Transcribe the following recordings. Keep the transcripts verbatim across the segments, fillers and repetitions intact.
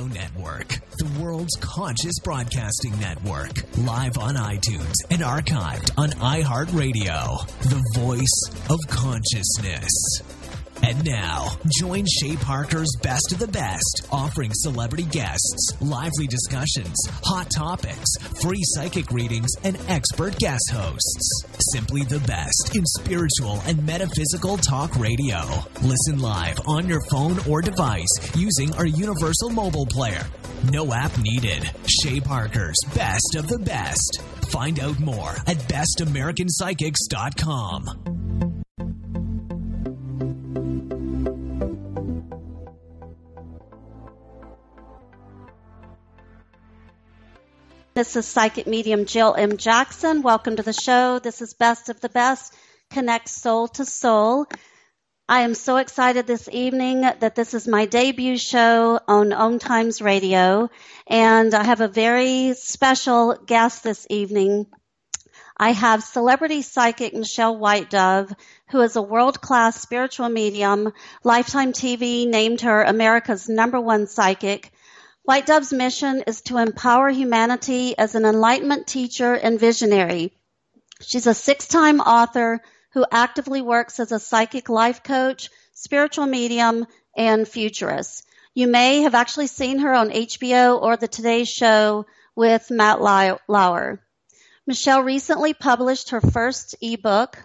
Radio Network, the world's conscious broadcasting network, live on iTunes and archived on iHeartRadio, the voice of consciousness. And now, join Shay Parker's Best of the Best, offering celebrity guests, lively discussions, hot topics, free psychic readings, and expert guest hosts. Simply the best in spiritual and metaphysical talk radio. Listen live on your phone or device using our universal mobile player. No app needed. Shay Parker's Best of the Best. Find out more at best american psychics dot com. This is psychic medium Jill M. Jackson. Welcome to the show. This is Best of the Best, connects soul to soul. I am so excited this evening that this is my debut show on O M Times Radio, and I have a very special guest this evening. I have celebrity psychic Michelle Whitedove, who is a world-class spiritual medium. Lifetime T V named her America's number one psychic. Whitedove's mission is to empower humanity as an enlightenment teacher and visionary. She's a six-time author who actively works as a psychic life coach, spiritual medium, and futurist. You may have actually seen her on H B O or the Today Show with Matt Lauer. Michelle recently published her first ebook.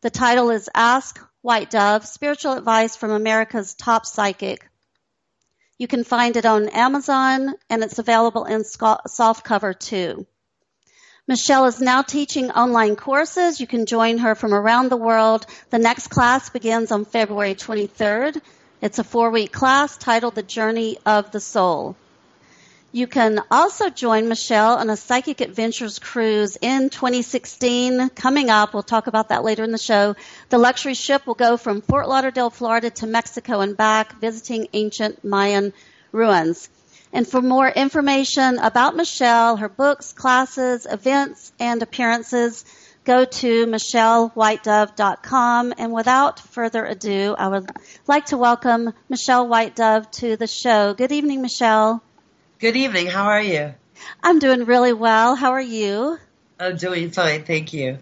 The title is Ask Whitedove, Spiritual Advice from America's Top Psychic. You can find it on Amazon, and it's available in softcover too. Michelle is now teaching online courses. You can join her from around the world. The next class begins on February twenty-third. It's a four-week class titled The Journey of the Soul. You can also join Michelle on a Psychic Adventures Cruise in twenty sixteen. Coming up, we'll talk about that later in the show. The luxury ship will go from Fort Lauderdale, Florida to Mexico and back, visiting ancient Mayan ruins. And for more information about Michelle, her books, classes, events, and appearances, go to michelle whitedove dot com. And without further ado, I would like to welcome Michelle Whitedove to the show. Good evening, Michelle. Good evening. How are you? I'm doing really well. How are you? I'm doing fine. Thank you.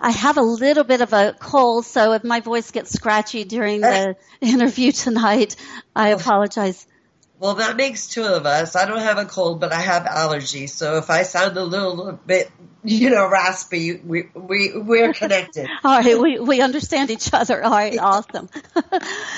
I have a little bit of a cold, so if my voice gets scratchy during the interview tonight, I apologize. Well, that makes two of us. I don't have a cold, but I have allergies. So if I sound a little bit, you know, raspy, we, we, we're connected. All right. We, we understand each other. All right. Awesome.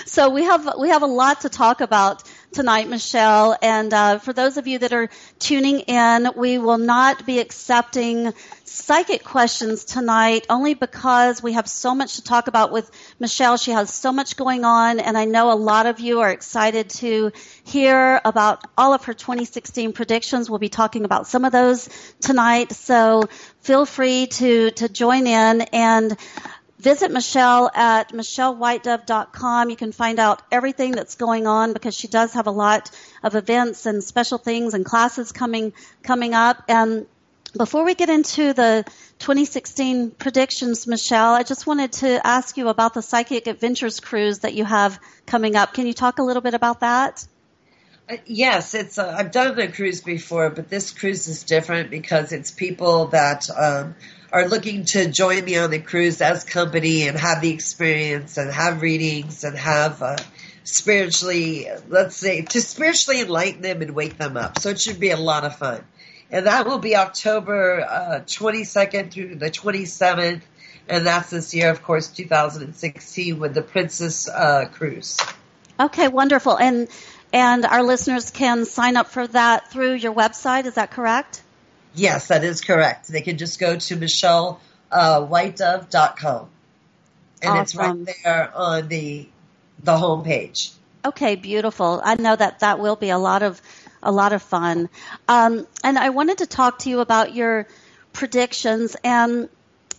So we have we have a lot to talk about tonight, Michelle. And uh, for those of you that are tuning in, we will not be accepting psychic questions tonight only because we have so much to talk about with Michelle. She has so much going on, and I know a lot of you are excited to hear about all of her twenty sixteen predictions. We'll be talking about some of those tonight, so feel free to, to join in and visit Michelle at michelle whitedove dot com. You can find out everything that's going on because she does have a lot of events and special things and classes coming coming up. And before we get into the twenty sixteen predictions, Michelle, I just wanted to ask you about the Psychic Adventures Cruise that you have coming up. Can you talk a little bit about that? Uh, yes, it's uh, I've done the cruise before, but this cruise is different because it's people that um, are looking to join me on the cruise as company and have the experience and have readings and have uh, spiritually, let's say, to spiritually enlighten them and wake them up. So it should be a lot of fun. And that will be October uh, twenty-second through the twenty-seventh, and that's this year, of course, two thousand sixteen, with the Princess uh, Cruise. Okay, wonderful. And and our listeners can sign up for that through your website. Is that correct? Yes, that is correct. They can just go to michelle whitedove dot com, and awesome. It's right there on the the home page. Okay, beautiful. I know that that will be a lot of a lot of fun. Um, and I wanted to talk to you about your predictions. And,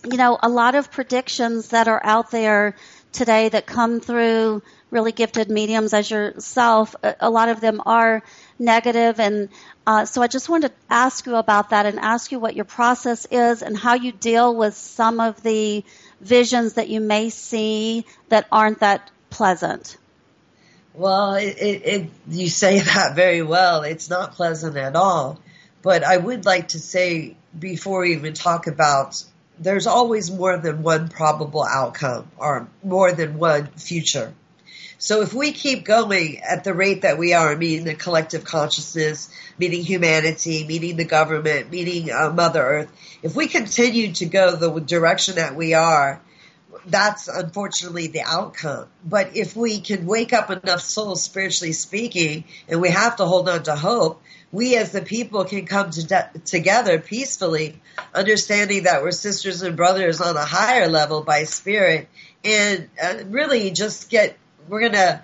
you know, a lot of predictions that are out there today that come through really gifted mediums as yourself, a lot of them are negative. And uh, so I just wanted to ask you about that and ask you what your process is and how you deal with some of the visions that you may see that aren't that pleasant. Well, it, it, it, you say that very well. It's not pleasant at all. But I would like to say, before we even talk about, there's always more than one probable outcome or more than one future. So if we keep going at the rate that we are, meeting the collective consciousness, meeting humanity, meeting the government, meeting uh, Mother Earth, if we continue to go the direction that we are, that's unfortunately the outcome. But if we can wake up enough souls, spiritually speaking, and we have to hold on to hope, we as the people can come to de- together peacefully, understanding that we're sisters and brothers on a higher level by spirit, and uh, really just get... We're going to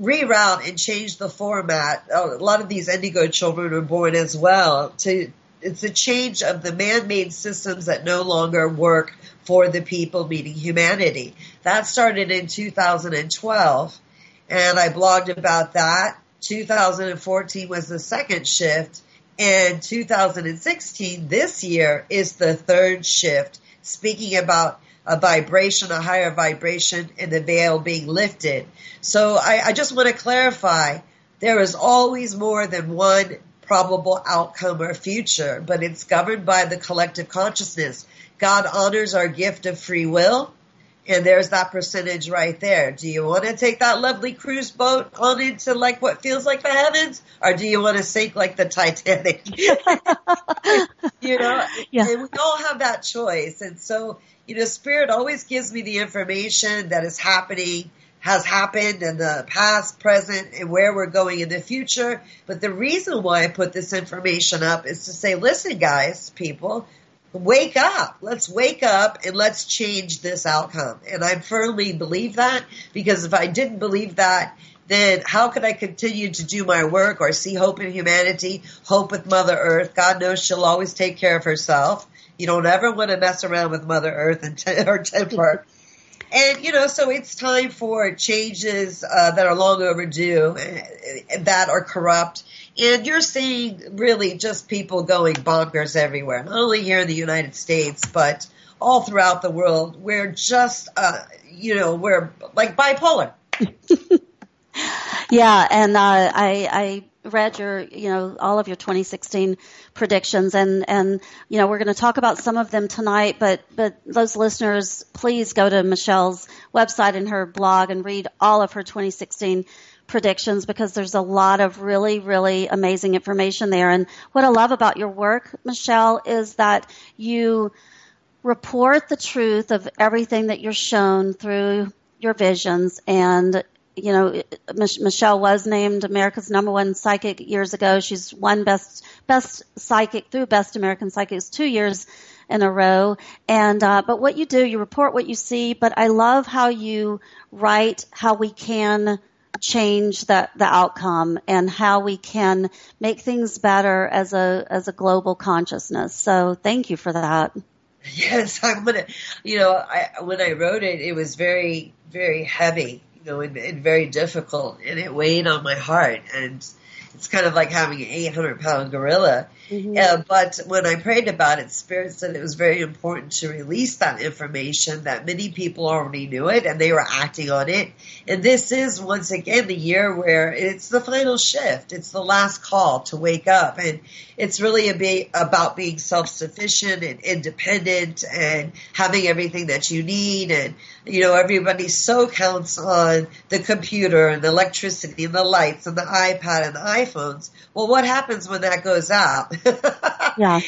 reroute and change the format. A lot of these Indigo children are born as well. To It's a change of the man-made systems that no longer work for the people, meaning humanity. That started in two thousand twelve, and I blogged about that. two thousand fourteen was the second shift, and two thousand sixteen, this year, is the third shift, speaking about a vibration, a higher vibration, and the veil being lifted. So I, I just want to clarify, there is always more than one probable outcome or future, but it's governed by the collective consciousness. God honors our gift of free will, and there's that percentage right there. Do you want to take that lovely cruise boat on into like what feels like the heavens, or do you want to sink like the Titanic? You know, yeah. And we all have that choice, and so... You know, Spirit always gives me the information that is happening, has happened in the past, present, and where we're going in the future. But the reason why I put this information up is to say, listen, guys, people, wake up. Let's wake up and let's change this outcome. And I firmly believe that, because if I didn't believe that, then how could I continue to do my work or see hope in humanity, hope with Mother Earth? God knows she'll always take care of herself. You don't ever want to mess around with Mother Earth and t- her temper. And, you know, so it's time for changes uh, that are long overdue, uh, that are corrupt. And you're seeing really just people going bonkers everywhere, not only here in the United States, but all throughout the world. We're just, uh, you know, we're like bipolar. Yeah, and uh, I, I read your, you know, all of your twenty sixteen predictions, and, and you know, we're going to talk about some of them tonight, but, but those listeners, please go to Michelle's website and her blog and read all of her twenty sixteen predictions, because there's a lot of really, really amazing information there. And what I love about your work, Michelle, is that you report the truth of everything that you're shown through your visions. And you know, Michelle was named America's number one psychic years ago. She's won best best psychic through Best American Psychics two years in a row. And uh, but what you do, you report what you see. But I love how you write how we can change the the outcome and how we can make things better as a as a global consciousness. So thank you for that. Yes, I'm gonna. You know, I, when I wrote it, it was very very heavy. You know, and, and very difficult, and it weighed on my heart, and it's kind of like having an eight hundred pound gorilla. Mm-hmm. Uh, but when I prayed about it, Spirit said it was very important to release that information, that many people already knew it, and they were acting on it. And this is, once again, the year where it's the final shift. It's the last call to wake up. And it's really a be- about being self-sufficient and independent and having everything that you need. And, you know, everybody so counts on the computer and the electricity and the lights and the iPad and the iPhones. Well, what happens when that goes out? Yeah,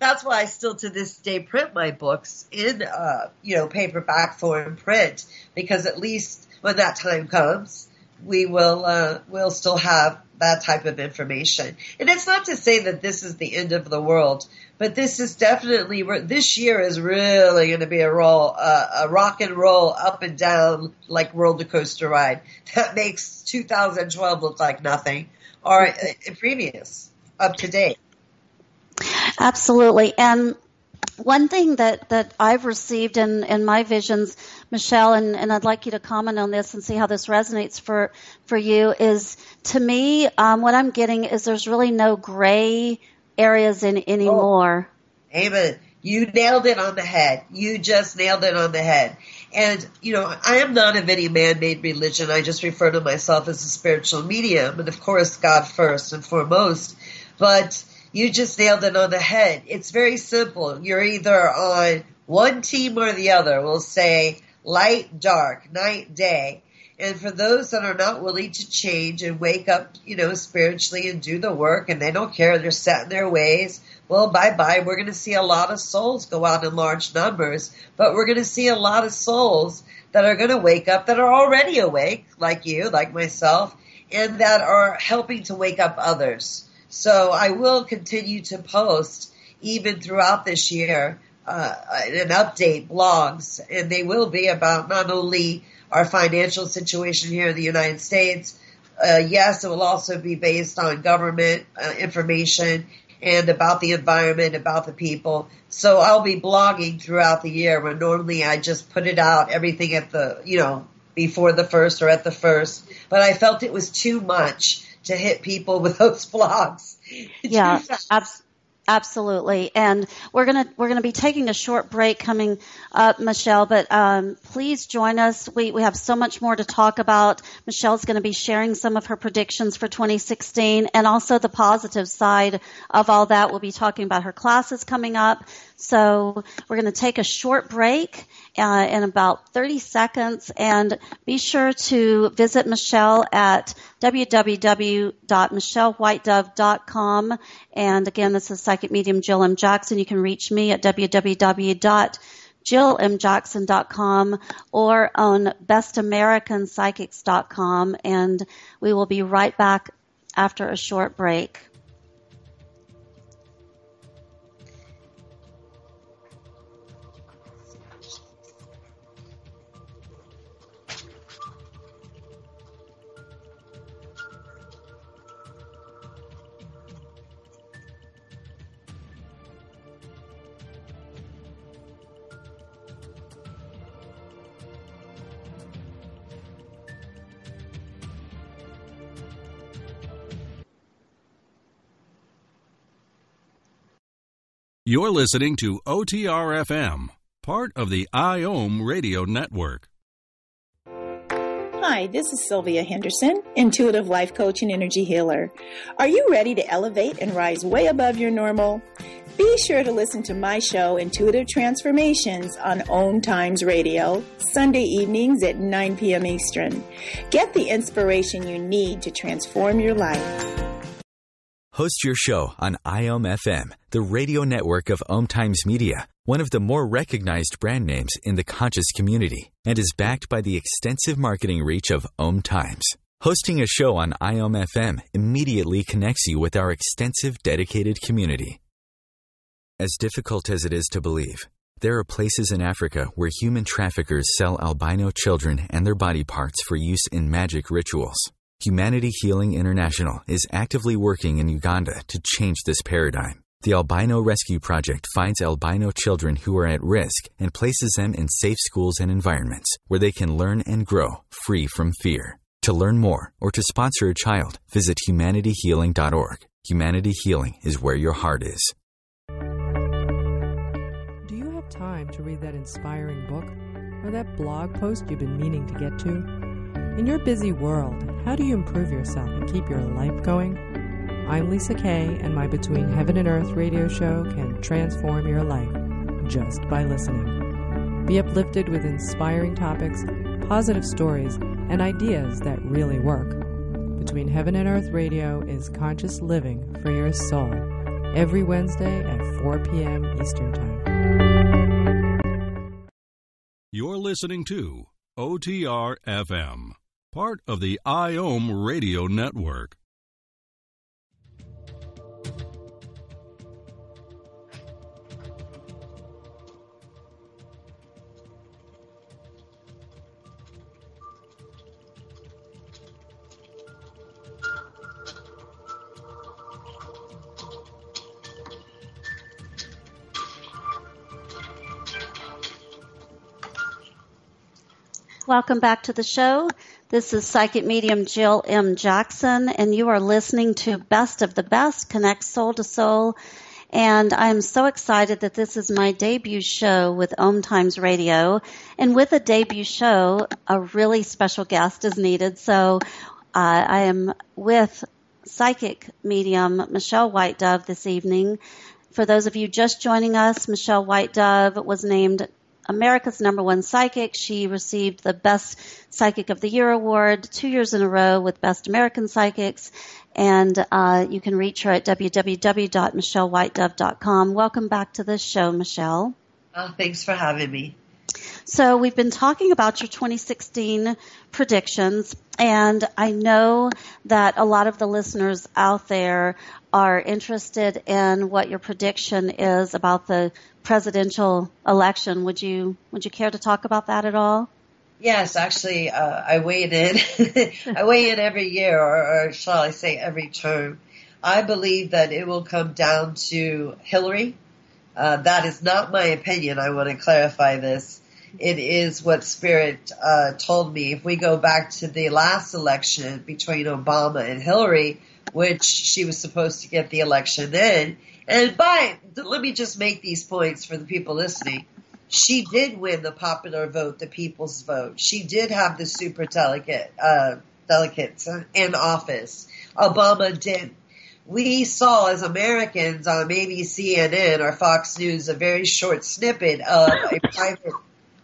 that's why I still to this day print my books in uh, you know, paperback form, print, because at least when that time comes, we will uh, will still have that type of information. And it's not to say that this is the end of the world, but this is definitely this year is really going to be a roll, uh, a rock and roll up and down like roller coaster ride that makes two thousand twelve look like nothing or uh, previous up to date. Absolutely. And one thing that, that I've received in, in my visions, Michelle, and, and I'd like you to comment on this and see how this resonates for, for you, is to me, um, what I'm getting is there's really no gray areas in anymore. Oh, amen. You nailed it on the head. You just nailed it on the head. And, you know, I am not of any man-made religion. I just refer to myself as a spiritual medium. And, of course, God first and foremost. But you just nailed it on the head. It's very simple. You're either on one team or the other. We'll say light, dark, night, day. And for those that are not willing to change and wake up, you know, spiritually and do the work, and they don't care, they're set in their ways, well, bye-bye. We're going to see a lot of souls go out in large numbers, but we're going to see a lot of souls that are going to wake up, that are already awake, like you, like myself, and that are helping to wake up others. So I will continue to post, even throughout this year, uh, an update, blogs, and they will be about not only our financial situation here in the United States. Uh, yes, it will also be based on government uh, information and about the environment, about the people. So I'll be blogging throughout the year where normally I just put it out, everything at the, you know, before the first or at the first. But I felt it was too much to hit people with those blogs. Yeah, absolutely. Absolutely. And we're going to we're going to be taking a short break coming up, Michelle, but um, please join us. We, we have so much more to talk about. Michelle's going to be sharing some of her predictions for twenty sixteen and also the positive side of all that. We'll be talking about her classes coming up. So we're going to take a short break uh, in about thirty seconds, and be sure to visit Michelle at w w w dot michelle white dove dot com. And again, this is psychic medium Jill M. Jackson. You can reach me at w w w dot jill m jackson dot com or on best american psychics dot com. And we will be right back after a short break. You're listening to O T R F M, part of the I O M Radio Network. Hi, this is Sylvia Henderson, intuitive life coach and energy healer. Are you ready to elevate and rise way above your normal? Be sure to listen to my show, Intuitive Transformations, on O M Times Radio, Sunday evenings at nine p m Eastern. Get the inspiration you need to transform your life. Host your show on I O M F M, the radio network of O M Times Media, one of the more recognized brand names in the conscious community, and is backed by the extensive marketing reach of O M Times. Hosting a show on I O M F M immediately connects you with our extensive, dedicated community. As difficult as it is to believe, there are places in Africa where human traffickers sell albino children and their body parts for use in magic rituals. Humanity Healing International is actively working in Uganda to change this paradigm. The Albino Rescue Project finds albino children who are at risk and places them in safe schools and environments where they can learn and grow free from fear. To learn more or to sponsor a child, visit humanity healing dot org. Humanity Healing is where your heart is. Do you have time to read that inspiring book or that blog post you've been meaning to get to? In your busy world, how do you improve yourself and keep your life going? I'm Lisa Kay, and my Between Heaven and Earth radio show can transform your life just by listening. Be uplifted with inspiring topics, positive stories, and ideas that really work. Between Heaven and Earth Radio is conscious living for your soul, every Wednesday at four p m Eastern Time. You're listening to O T R F M, part of the I O M Radio Network. Welcome back to the show. This is psychic medium Jill M. Jackson, and you are listening to Best of the Best, Connect Soul to Soul. And I'm so excited that this is my debut show with O M Times Radio. And with a debut show, a really special guest is needed. So uh, I am with psychic medium Michelle Whitedove this evening. For those of you just joining us, Michelle Whitedove was named America's number one psychic. She received the Best Psychic of the Year award two years in a row with Best American Psychics, and uh, you can reach her at w w w dot michelle whitedove dot com. Welcome back to this show, Michelle. Oh, thanks for having me. So we've been talking about your twenty sixteen predictions, and I know that a lot of the listeners out there are interested in what your prediction is about the presidential election. Would you would you care to talk about that at all? Yes, actually, uh, I waited. I weigh in every year, or, or shall I say every term. I believe that it will come down to Hillary. Uh, that is not my opinion. I want to clarify this. It is what Spirit uh, told me. If we go back to the last election between Obama and Hillary, which she was supposed to get the election in, and by, let me just make these points for the people listening. She did win the popular vote, the people's vote. She did have the super delegate, uh, delegates in office. Obama didn't. We saw as Americans on maybe C N N or Fox News a very short snippet of a private,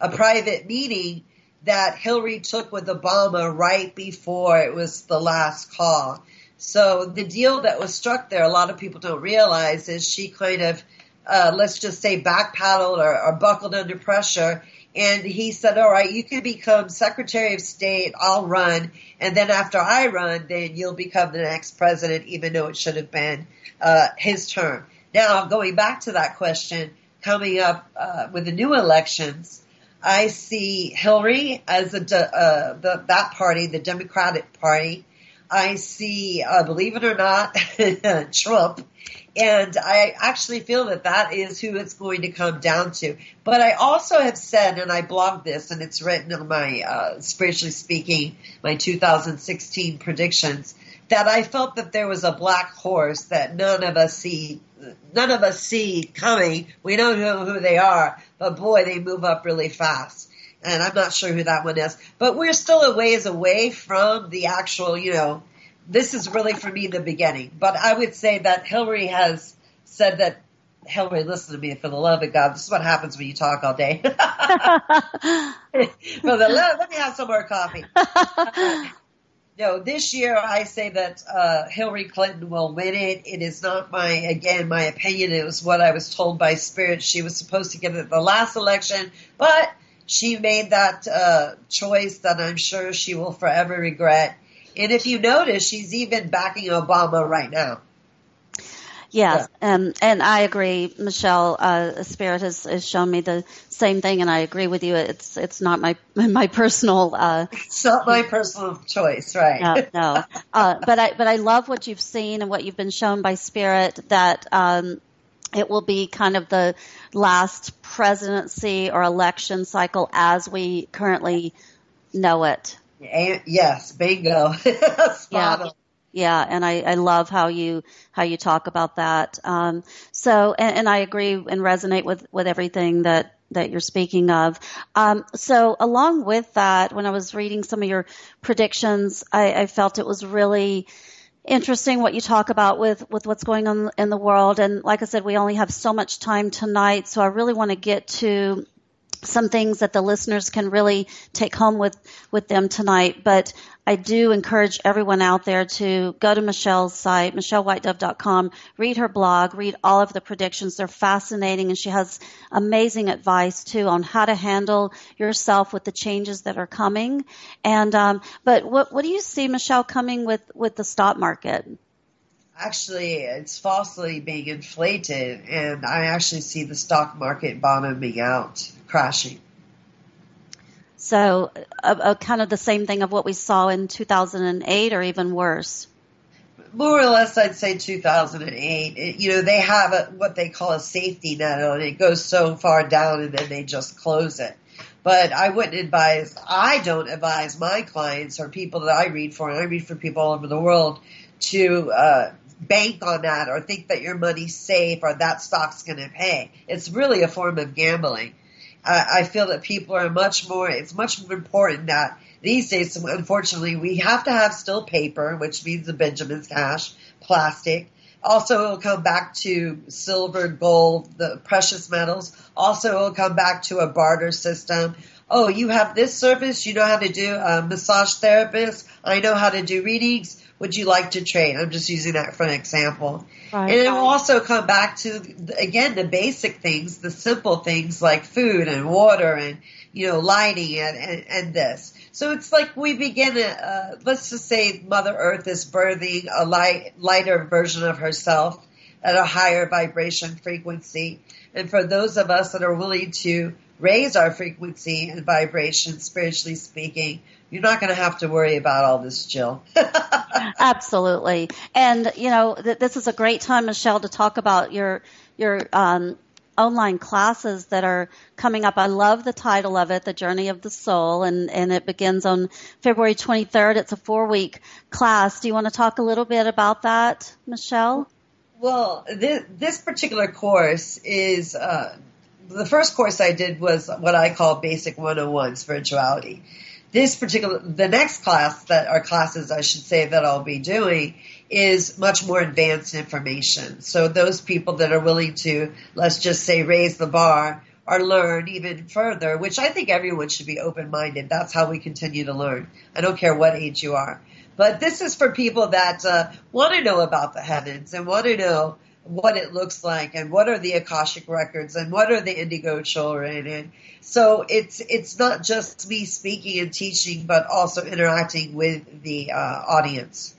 a private meeting that Hillary took with Obama right before it was the last call. So the deal that was struck there, a lot of people don't realize, is she kind of, uh, let's just say, backpedaled or, or buckled under pressure. And he said, all right, you can become Secretary of State, I'll run, and then after I run, then you'll become the next president, even though it should have been uh, his term. Now, going back to that question, coming up uh, with the new elections, I see Hillary as a de- uh, the, that party, the Democratic Party. I see, uh, believe it or not, Trump. And I actually feel that that is who it's going to come down to. But I also have said, and I blogged this, and it's written on my, uh, spiritually speaking, my two thousand sixteen predictions, that I felt that there was a black horse that none of us see, none of us see coming. We don't know who they are, but boy, they move up really fast. And I'm not sure who that one is. But we're still a ways away from the actual, you know, this is really, for me, the beginning. But I would say that Hillary has said that, Hillary, listen to me, for the love of God. This is what happens when you talk all day. For the love, let me have some more coffee. No, this year I say that uh, Hillary Clinton will win it. It is not my, again, my opinion. It was what I was told by Spirit. She was supposed to get it the last election, but she made that uh, choice that I'm sure she will forever regret. And if you notice, she's even backing Obama right now. Yes, yeah. um, and I agree, Michelle. Uh, Spirit has, has shown me the same thing, and I agree with you. It's it's not my my personal. Uh, it's not my personal choice, right? No, no. Uh, but I but I love what you've seen and what you've been shown by Spirit, that um, it will be kind of the last presidency or election cycle as we currently know it. And yes, bingo. Spot on. Yeah, and I, I love how you how you talk about that. Um, so, and, and I agree and resonate with, with everything that, that you're speaking of. Um, so, along with that, when I was reading some of your predictions, I, I felt it was really interesting what you talk about with, with what's going on in the world. And like I said, we only have so much time tonight, so I really want to get to some things that the listeners can really take home with, with them tonight. But I do encourage everyone out there to go to Michelle's site, michelle whitedove dot com, read her blog, read all of the predictions. They're fascinating, and she has amazing advice, too, on how to handle yourself with the changes that are coming. And um, But what, what do you see, Michelle, coming with, with the stock market? Actually, it's falsely being inflated, and I actually see the stock market bottoming out, crashing. So uh, uh, kind of the same thing of what we saw in two thousand eight, or even worse? More or less, I'd say two thousand eight. It, you know, they have a, what they call a safety net, and it goes so far down, and then they just close it. But I wouldn't advise, I don't advise my clients or people that I read for, and I read for people all over the world, to uh, bank on that or think that your money's safe or that stock's going to pay. It's really a form of gambling. Uh, I feel that people are much more, it's much more important that these days, unfortunately, we have to have still paper, which means the Benjamin's cash, plastic. Also, it'll come back to silver, gold, the precious metals. Also, it'll come back to a barter system. Oh, you have this service. You know how to do a massage therapist. I know how to do readings. Would you like to trade? I'm just using that for an example. Right. And it will also come back to, again, the basic things, the simple things like food and water and, you know, lighting and, and, and this. So it's like we begin, a, uh, let's just say Mother Earth is birthing a light, lighter version of herself at a higher vibration frequency. And for those of us that are willing to raise our frequency and vibration, spiritually speaking, you're not going to have to worry about all this, Jill. Absolutely. And, you know, th- this is a great time, Michelle, to talk about your your um, online classes that are coming up. I love the title of it, The Journey of the Soul, and, and it begins on February twenty-third. It's a four-week class. Do you want to talk a little bit about that, Michelle? Well, th- this particular course is uh, – the first course I did was what I call Basic one oh one Spirituality. This particular, the next class that are classes, I should say, that I'll be doing is much more advanced information. So those people that are willing to, let's just say, raise the bar or learn even further, which I think everyone should be open-minded. That's how we continue to learn. I don't care what age you are. But this is for people that uh, want to know about the heavens and want to know what it looks like and what are the Akashic records and what are the Indigo children. And so it's it's not just me speaking and teaching, but also interacting with the uh, audience.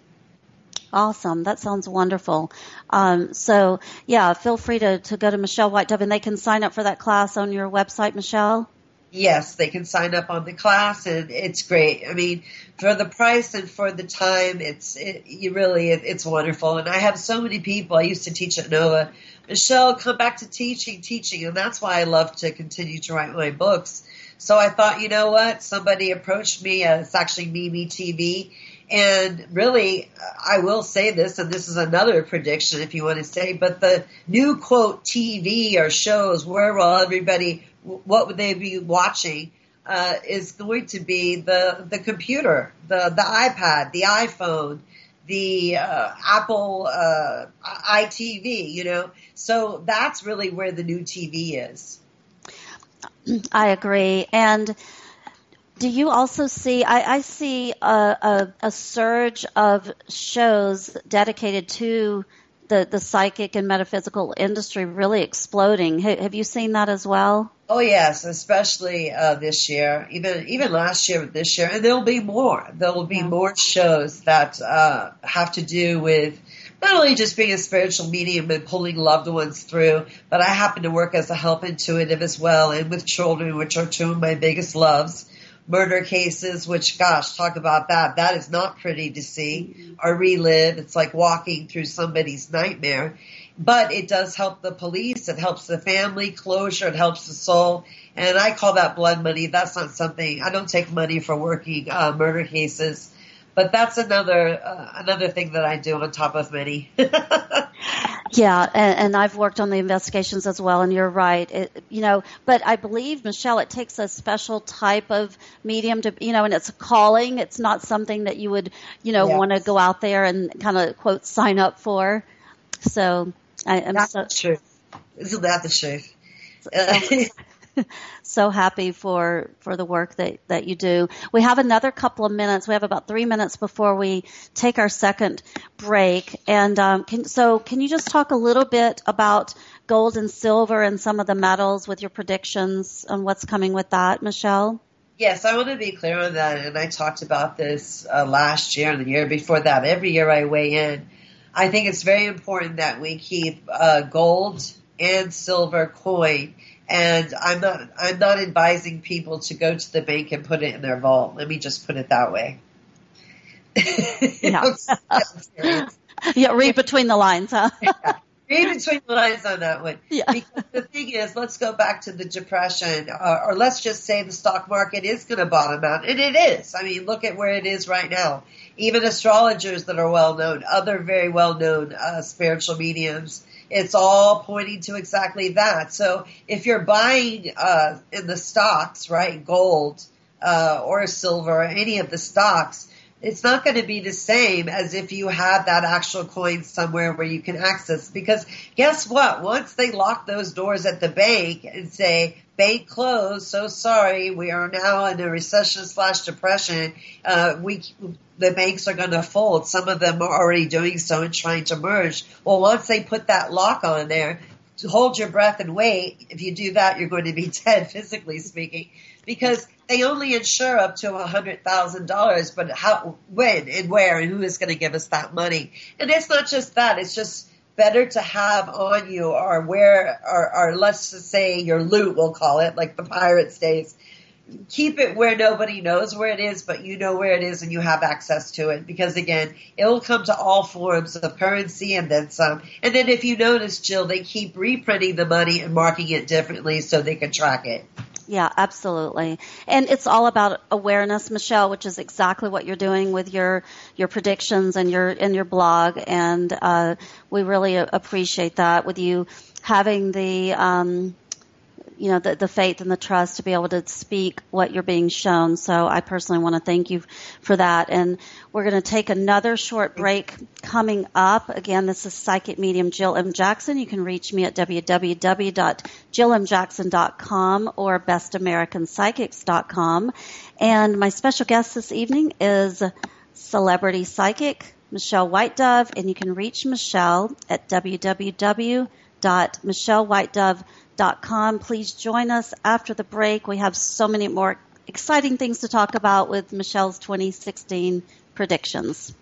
Awesome. That sounds wonderful. Um, so, yeah, feel free to, to go to Michelle Whitedove, and they can sign up for that class on your website, Michelle? Yes, they can sign up on the class, and it's great. I mean, for the price and for the time, it's it, you really it, it's wonderful. And I have so many people. I used to teach at NOVA. Michelle, come back to teaching, teaching, and that's why I love to continue to write my books. So I thought, you know what? Somebody approached me. Uh, it's actually Mimi T V, and really, I will say this, and this is another prediction, if you want to say, but the new quote T V or shows where will everybody? What would they be watching uh, is going to be the, the computer, the, the iPad, the iPhone, the uh, Apple uh, I T V, you know. So that's really where the new T V is. I agree. And do you also see, I, I see a, a, a surge of shows dedicated to the, the psychic and metaphysical industry really exploding. H- have you seen that as well? Oh, yes, especially uh, this year, even even last year, this year. And there will be more. There will be yeah. more shows that uh, have to do with not only just being a spiritual medium and pulling loved ones through, but I happen to work as a help intuitive as well, and with children, which are two of my biggest loves. Murder cases, which, gosh, talk about that. That is not pretty to see or relive. It's like walking through somebody's nightmare. But it does help the police, it helps the family closure, it helps the soul, and I call that blood money. That's not something, I don't take money for working uh, murder cases, but that's another uh, another thing that I do on top of many. Yeah, and, and I've worked on the investigations as well, and you're right. It, you know, but I believe, Michelle, it takes a special type of medium to, you know, and it's a calling. It's not something that you would, you know, yes. want to go out there and kind of, quote, sign up for. So I am so, true. Isn't that the truth? So, so happy for, for the work that, that you do. We have another couple of minutes. We have about three minutes before we take our second break. And um, can, so can you just talk a little bit about gold and silver and some of the metals with your predictions on what's coming with that, Michelle? Yes, I want to be clear on that. And I talked about this uh, last year and the year before that. Every year I weigh in. I think it's very important that we keep uh, gold and silver coin, and I'm not I'm not advising people to go to the bank and put it in their vault. Let me just put it that way. Yeah, yeah, read between the lines, huh? Yeah. created swing the lines on that one. Yeah. Because the thing is, let's go back to the depression, uh, or let's just say the stock market is going to bottom out. And it is. I mean, look at where it is right now. Even astrologers that are well-known, other very well-known uh, spiritual mediums, it's all pointing to exactly that. So if you're buying uh, in the stocks, right, gold uh, or silver, or any of the stocks, it's not going to be the same as if you have that actual coin somewhere where you can access. Because guess what? Once they lock those doors at the bank and say, bank closed, so sorry, we are now in a recession slash depression, uh, we the banks are going to fold. Some of them are already doing so and trying to merge. Well, once they put that lock on there, hold your breath and wait. If you do that, you're going to be dead, physically speaking, because they only insure up to one hundred thousand dollars, but how, when and where and who is going to give us that money? And it's not just that. It's just better to have on you or where, or, or let's just say your loot, we'll call it, like the Pirates days. Keep it where nobody knows where it is, but you know where it is and you have access to it. Because, again, it will come to all forms of currency and then some. And then if you notice, Jill, they keep reprinting the money and marking it differently so they can track it. Yeah, absolutely. And it's all about awareness, Michelle, which is exactly what you're doing with your, your predictions and your and your blog. And uh, we really appreciate that with you having the um, – you know, the, the faith and the trust to be able to speak what you're being shown. So I personally want to thank you for that. And we're going to take another short break coming up. Again, this is psychic medium Jill M. Jackson. You can reach me at w w w dot jill m jackson dot com or best american psychics dot com. And my special guest this evening is celebrity psychic Michelle Whitedove. And you can reach Michelle at w w w dot michelle white dove dot com. Please join us after the break. We have so many more exciting things to talk about with Michelle's twenty sixteen predictions.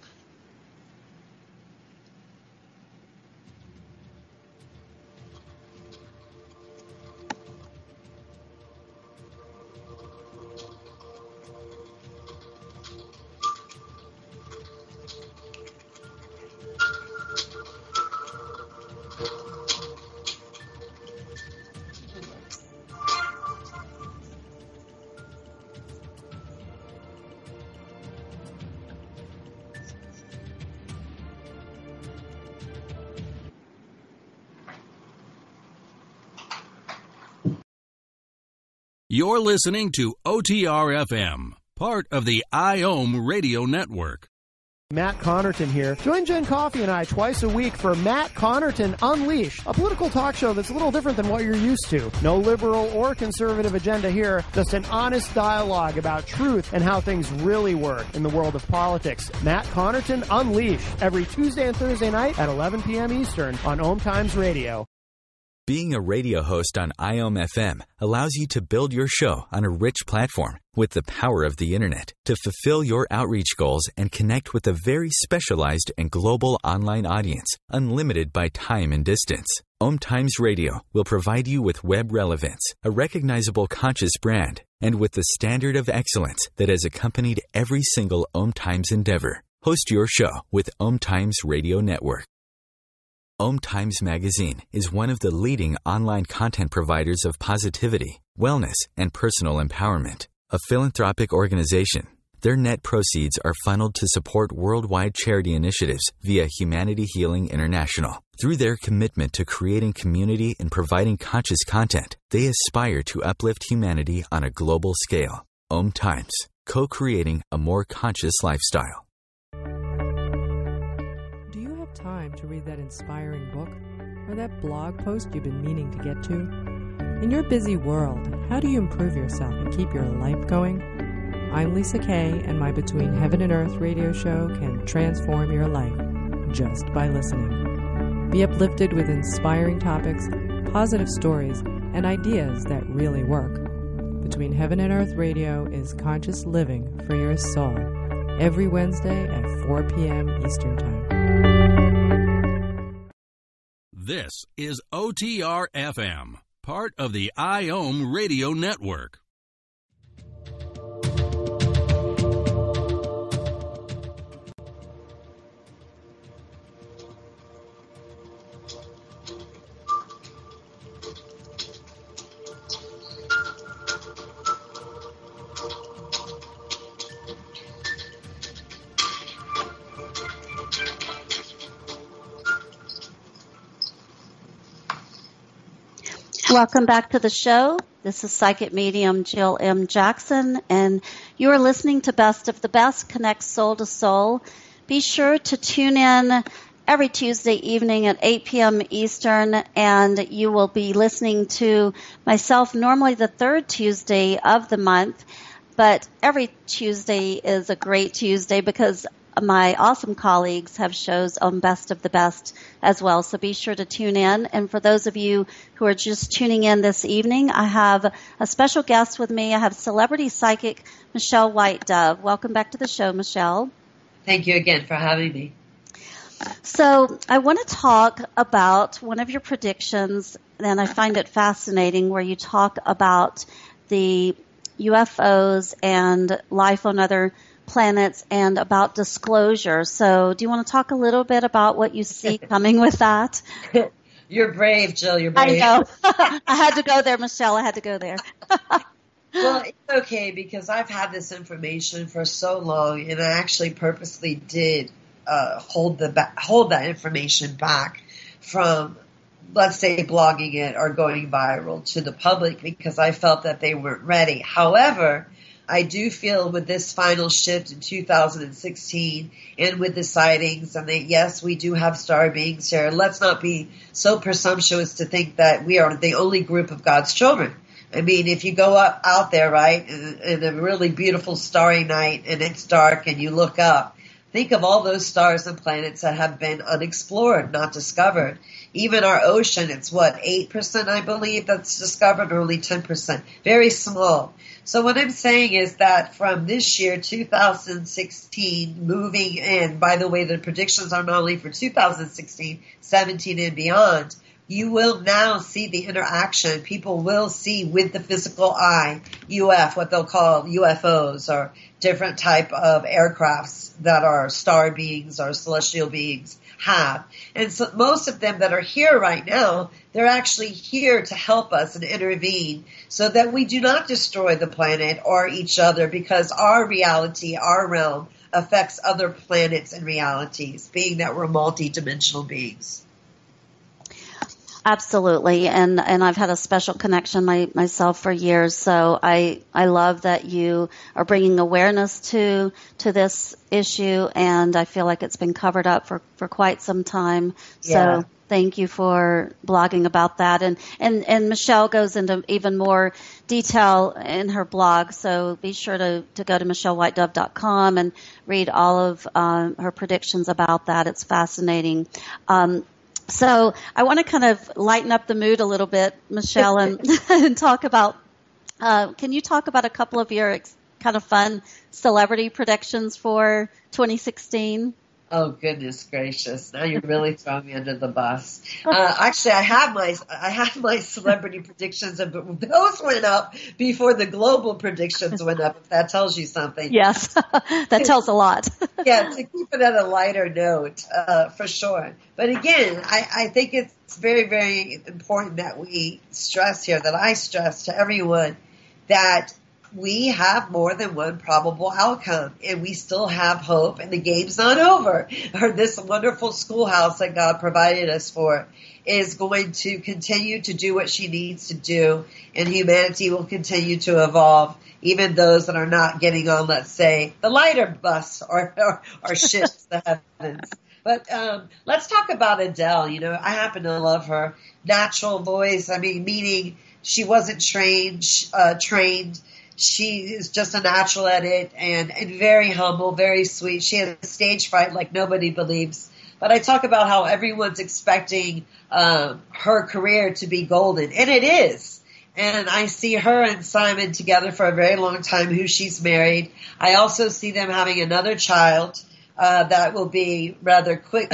You're listening to O T R F M, part of the I O M Radio Network. Matt Connerton here. Join Jen Coffey and I twice a week for Matt Connerton Unleashed, a political talk show that's a little different than what you're used to. No liberal or conservative agenda here, just an honest dialogue about truth and how things really work in the world of politics. Matt Connerton Unleashed, every Tuesday and Thursday night at eleven p m Eastern on O M Times Radio. Being a radio host on I O M F M allows you to build your show on a rich platform with the power of the internet to fulfill your outreach goals and connect with a very specialized and global online audience, unlimited by time and distance. O M Times Radio will provide you with web relevance, a recognizable conscious brand, and with the standard of excellence that has accompanied every single O M Times endeavor. Host your show with O M Times Radio Network. O M Times Magazine is one of the leading online content providers of positivity, wellness, and personal empowerment. A philanthropic organization, their net proceeds are funneled to support worldwide charity initiatives via Humanity Healing International. Through their commitment to creating community and providing conscious content, they aspire to uplift humanity on a global scale. O M Times, co-creating a more conscious lifestyle. Time to read that inspiring book or that blog post you've been meaning to get to? In your busy world, how do you improve yourself and keep your life going? I'm Lisa Kay, and my Between Heaven and Earth radio show can transform your life just by listening. Be uplifted with inspiring topics, positive stories, and ideas that really work. Between Heaven and Earth Radio is conscious living for your soul, every Wednesday at four p m Eastern Time. This is O T R F M, part of the I O M Radio Network. Welcome back to the show. This is psychic medium Jill M. Jackson, and you are listening to Best of the Best, Connects Soul to Soul. Be sure to tune in every Tuesday evening at eight p.m. Eastern, and you will be listening to myself normally the third Tuesday of the month, but every Tuesday is a great Tuesday because my awesome colleagues have shows on Best of the Best as well, so be sure to tune in. And for those of you who are just tuning in this evening, I have a special guest with me. I have celebrity psychic Michelle Whitedove. Welcome back to the show, Michelle. Thank you again for having me. So I want to talk about one of your predictions, and I find it fascinating where you talk about the U F Os and life on other planets and about disclosure. So do you want to talk a little bit about what you see coming with that? You're brave, Jill. You're brave. I know. I had to go there, Michelle. I had to go there. Well, it's okay because I've had this information for so long, and I actually purposely did uh, hold the ba- hold that information back from, let's say, blogging it or going viral to the public because I felt that they weren't ready. However, I do feel with this final shift in two thousand sixteen and with the sightings and that, yes, we do have star beings here. Let's not be so presumptuous to think that we are the only group of God's children. I mean, if you go up, out there, right, in, in a really beautiful starry night and it's dark and you look up, think of all those stars and planets that have been unexplored, not discovered. Even our ocean, it's what, eight percent, I believe, that's discovered, or only ten percent. Very small. So what I'm saying is that from this year, two thousand sixteen, moving in, by the way, the predictions are not only for two thousand sixteen, seventeen, and beyond, you will now see the interaction. People will see with the physical eye, U F, what they'll call U F Os, or different type of aircrafts that are star beings or celestial beings have. And so most of them that are here right now, they're actually here to help us and intervene so that we do not destroy the planet or each other, because our reality, our realm, affects other planets and realities, being that we're multidimensional beings. Absolutely. And, and I've had a special connection my, myself for years. So I, I love that you are bringing awareness to, to this issue. And I feel like it's been covered up for, for quite some time. Yeah. So thank you for blogging about that. And, and, and Michelle goes into even more detail in her blog. So be sure to, to go to michelle white dove dot com and read all of um, her predictions about that. It's fascinating. Um, So I want to kind of lighten up the mood a little bit, Michelle, and, and talk about uh, – can you talk about a couple of your ex- kind of fun celebrity predictions for twenty sixteen? Oh, goodness gracious. Now you're really throwing me under the bus. Uh, actually, I have my I have my celebrity predictions, and those went up before the global predictions went up, if that tells you something. Yes, that tells a lot. Yeah, to keep it at a lighter note, uh, for sure. But again, I, I think it's very, very important that we stress here, that I stress to everyone that we have more than one probable outcome, and we still have hope, and the game's not over. Or this wonderful schoolhouse that God provided us for is going to continue to do what she needs to do, and humanity will continue to evolve, even those that are not getting on, let's say, the lighter bus or, or, or ships to heavens. But um, let's talk about Adele. You know, I happen to love her natural voice. I mean, meaning she wasn't trained, uh, trained. She is just a natural at it, and, and very humble, very sweet. She has stage fright like nobody believes. But I talk about how everyone's expecting um, her career to be golden, and it is. And I see her and Simon together for a very long time, who she's married. I also see them having another child uh, that will be rather quick.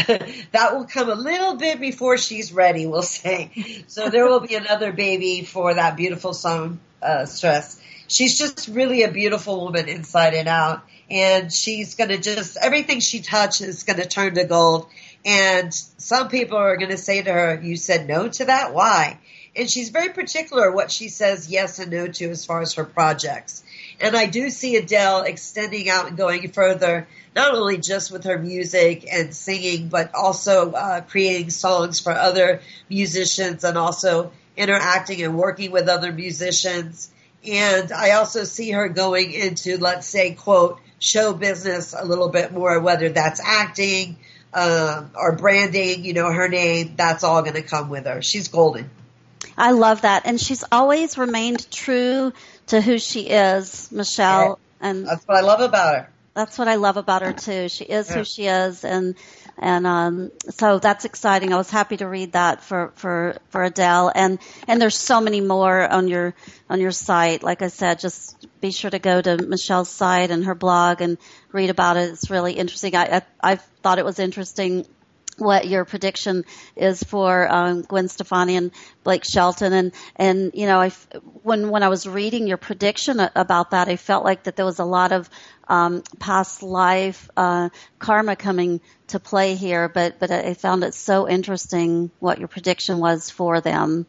That will come a little bit before she's ready, we'll say. So there will be another baby for that beautiful song, uh, Stress. She's just really a beautiful woman inside and out, and she's going to just – everything she touches is going to turn to gold. And some people are going to say to her, you said no to that? Why? And she's very particular what she says yes and no to as far as her projects. And I do see Adele extending out and going further, not only just with her music and singing, but also uh, creating songs for other musicians and also – interacting and working with other musicians. And I also see her going into, let's say, quote, show business a little bit more, whether that's acting um, or branding, you know, her name, that's all going to come with her. She's golden. I love that. And she's always remained true to who she is, Michelle. Yeah. And that's what I love about her. That's what I love about her, too. She is yeah. who she is. And and um, so that's exciting. I was happy to read that for, for, for Adele. And and there's so many more on your on your site. Like I said, just be sure to go to Michelle's site and her blog and read about it. It's really interesting. I I, I thought it was interesting what your prediction is for um, Gwen Stefani and Blake Shelton. And, and you know, I, when, when I was reading your prediction about that, I felt like that there was a lot of um, past life uh, karma coming to play here. But, but I found it so interesting what your prediction was for them.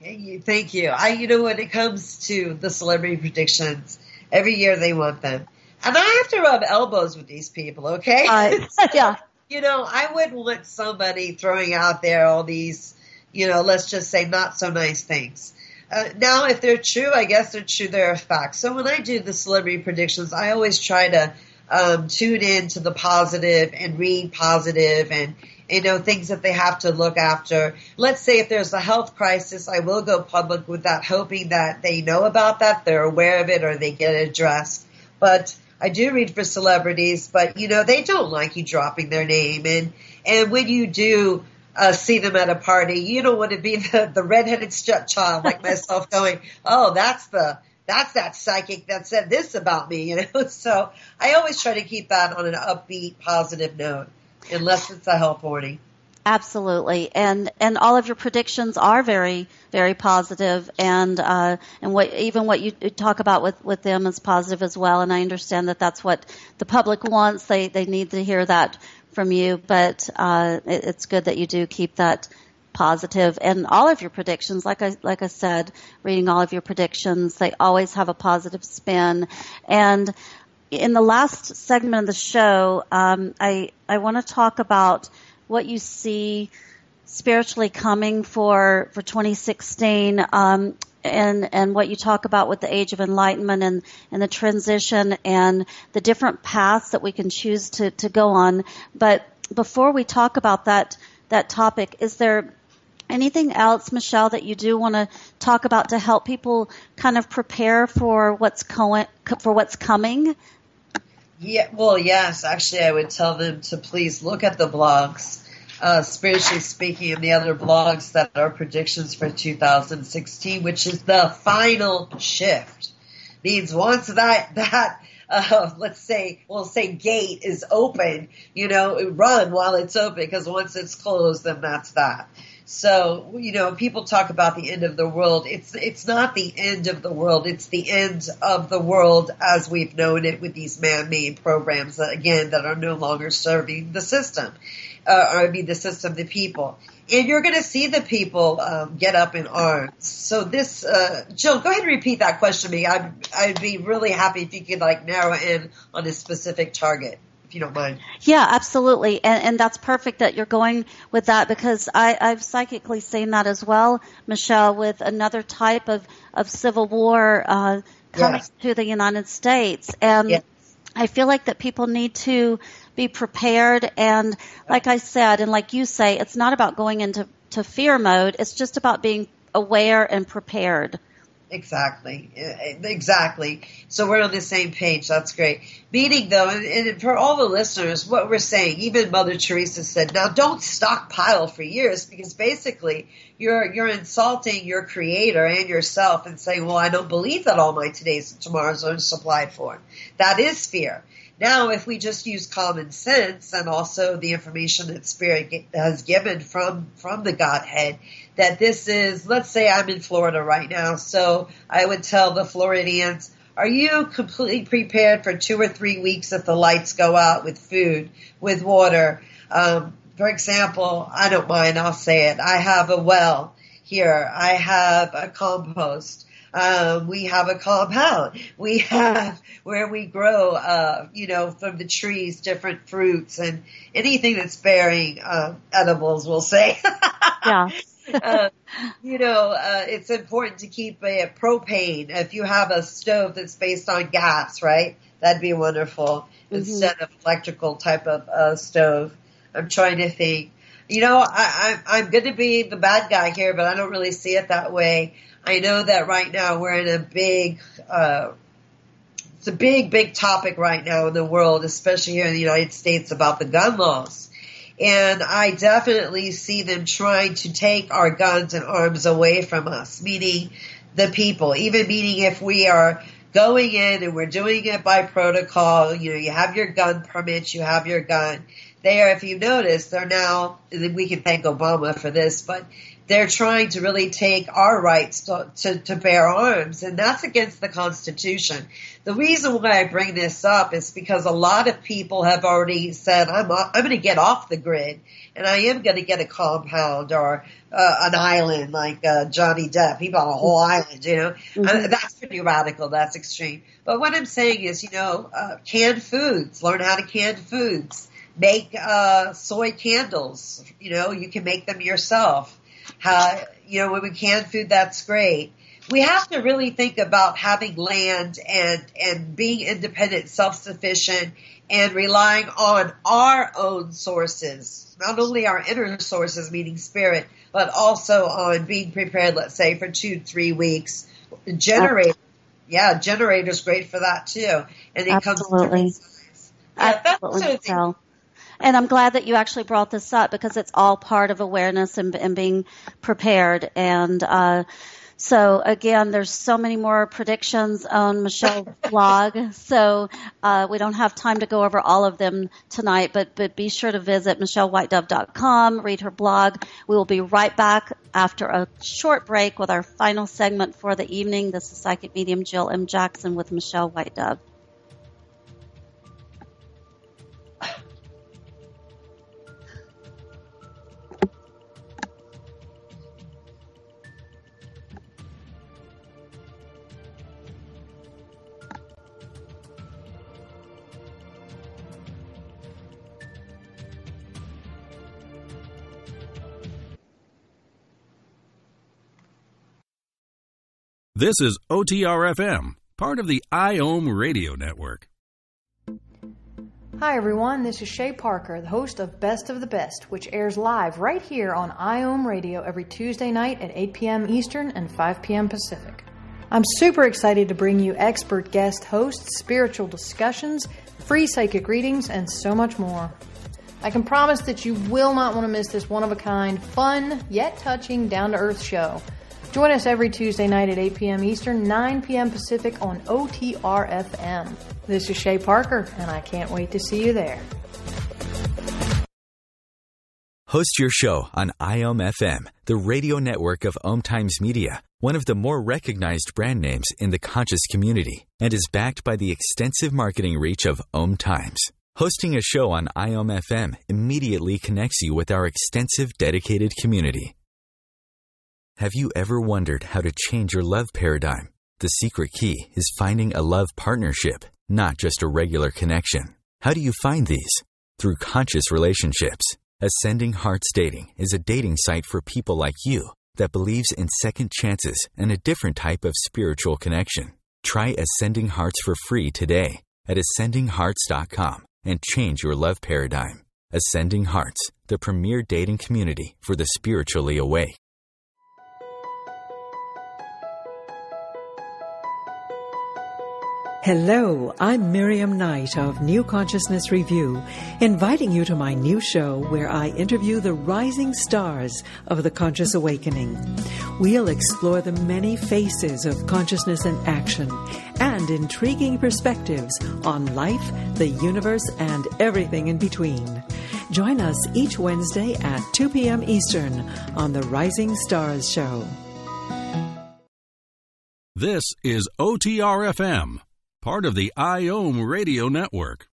Thank you. Thank you. I, you know, when it comes to the celebrity predictions, every year they want them. And I have to rub elbows with these people, okay? Uh, yeah. You know, I wouldn't want somebody throwing out there all these, you know, let's just say not so nice things. Uh, now, if they're true, I guess they're true, they're a fact. So when I do the celebrity predictions, I always try to um, tune in to the positive and read positive and, you know, things that they have to look after. Let's say if there's a health crisis, I will go public with that, hoping that they know about that, they're aware of it, or they get it addressed. But I do read for celebrities, but, you know, they don't like you dropping their name. And, and when you do uh, see them at a party, you don't want to be the, the redheaded stepchild like myself going, oh, that's the that's that psychic that said this about me, you know. So I always try to keep that on an upbeat, positive note, unless it's a health warning. Absolutely, and and all of your predictions are very, very positive, and uh, and what even what you talk about with, with them is positive as well. And I understand that that's what the public wants; they they need to hear that from you. But uh, it, it's good that you do keep that positive, and all of your predictions. Like I like I said, reading all of your predictions, they always have a positive spin, and. In the last segment of the show, um, I, I want to talk about what you see spiritually coming for, for twenty sixteen um, and, and what you talk about with the Age of Enlightenment and, and the transition and the different paths that we can choose to, to go on. But before we talk about that, that topic, is there anything else, Michelle, that you do want to talk about to help people kind of prepare for what's co- for what's coming? Yeah, well, yes. Actually, I would tell them to please look at the blogs, uh, spiritually speaking, and the other blogs that are predictions for two thousand sixteen, which is the final shift. Means once that that uh, let's say we'll say gate is open, you know, run while it's open, because once it's closed, then that's that. So, you know, people talk about the end of the world. It's it's not the end of the world. It's the end of the world as we've known it with these man-made programs, that, again, that are no longer serving the system, uh, or I mean the system, the people. And you're going to see the people um, get up in arms. So this, uh, Jill, go ahead and repeat that question to me. I'd, I'd be really happy if you could, like, narrow in on a specific target. If you don't mind. Yeah, absolutely. And, and that's perfect that you're going with that, because I, I've psychically seen that as well, Michelle, with another type of, of civil war uh, coming yes. to the United States. And yes. I feel like that people need to be prepared. And like I said, and like you say, it's not about going into to fear mode. It's just about being aware and prepared. Exactly. Exactly. So we're on the same page. That's great. Meaning, though, and, and for all the listeners, what we're saying, even Mother Teresa said, now don't stockpile for years, because basically you're you're insulting your creator and yourself and saying, well, I don't believe that all my today's and tomorrow's are supplied for. That is fear. Now, if we just use common sense and also the information that Spirit has given from, from the Godhead, that this is, let's say I'm in Florida right now, so I would tell the Floridians, are you completely prepared for two or three weeks if the lights go out with food, with water? Um, for example, I don't mind, I'll say it, I have a well here, I have a compost. Um, we have a compound. We have where we grow, uh, you know, from the trees, different fruits and anything that's bearing uh, edibles, we'll say. Yeah. uh, you know, uh, it's important to keep a propane if you have a stove that's based on gas, right? That'd be wonderful mm-hmm. instead of electrical type of uh, stove. I'm trying to think. You know, I, I, I'm going to be the bad guy here, but I don't really see it that way. I know that right now we're in a big, uh, it's a big, big topic right now in the world, especially here in the United States, about the gun laws. And I definitely see them trying to take our guns and arms away from us, meaning the people, even meaning if we are going in and we're doing it by protocol, you know, you have your gun permits, you have your gun. They are, if you notice, they're now, we can thank Obama for this, but they're trying to really take our rights to, to, to bear arms, and that's against the Constitution. The reason why I bring this up is because a lot of people have already said, I'm, I'm going to get off the grid, and I am going to get a compound or uh, an island like uh, Johnny Depp. He bought a whole island, you know. Mm-hmm. I mean, that's pretty radical. That's extreme. But what I'm saying is, you know, uh, canned foods, learn how to can foods. Make uh, soy candles. You know, you can make them yourself. How, you know, when we can food, that's great. We have to really think about having land and, and being independent, self-sufficient, and relying on our own sources, not only our inner sources, meaning spirit, but also on being prepared, let's say, for two, three weeks. Generator, yeah, generator's great for that, too. And it Absolutely. Comes to yeah, Absolutely so. And I'm glad that you actually brought this up because it's all part of awareness and, and being prepared. And uh, so, again, there's so many more predictions on Michelle's blog. So uh, we don't have time to go over all of them tonight, but, but be sure to visit michelle white dove dot com, read her blog. We will be right back after a short break with our final segment for the evening. This is Psychic Medium Jill M. Jackson with Michelle Whitedove. This is O T R F M, part of the I O M Radio Network. Hi, everyone. This is Shay Parker, the host of Best of the Best, which airs live right here on I O M Radio every Tuesday night at eight p.m. Eastern and five p.m. Pacific. I'm super excited to bring you expert guest hosts, spiritual discussions, free psychic readings, and so much more. I can promise that you will not want to miss this one-of-a-kind, fun, yet touching, down-to-earth show. Join us every Tuesday night at eight p.m. Eastern, nine p.m. Pacific on O T R F M. This is Shay Parker, and I can't wait to see you there. Host your show on I O M F M, the radio network of O M Times Media, one of the more recognized brand names in the conscious community, and is backed by the extensive marketing reach of O M Times. Hosting a show on I O M F M immediately connects you with our extensive, dedicated community. Have you ever wondered how to change your love paradigm? The secret key is finding a love partnership, not just a regular connection. How do you find these? Through conscious relationships. Ascending Hearts Dating is a dating site for people like you that believes in second chances and a different type of spiritual connection. Try Ascending Hearts for free today at ascending hearts dot com and change your love paradigm. Ascending Hearts, the premier dating community for the spiritually awake. Hello, I'm Miriam Knight of New Consciousness Review, inviting you to my new show where I interview the rising stars of the conscious awakening. We'll explore the many faces of consciousness in action and intriguing perspectives on life, the universe, and everything in between. Join us each Wednesday at two p.m. Eastern on the Rising Stars Show. This is O T R F M. Part of the I O M Radio Network.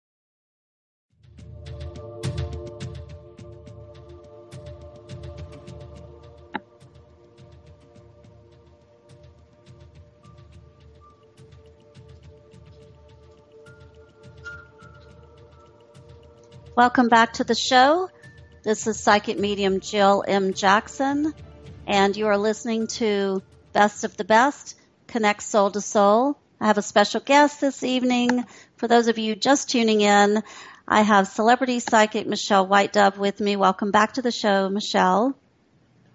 Welcome back to the show. This is Psychic Medium Jill M. Jackson and you are listening to Best of the Best, Connect Soul to Soul. I have a special guest this evening. For those of you just tuning in, I have celebrity psychic Michelle Whitedove with me. Welcome back to the show, Michelle.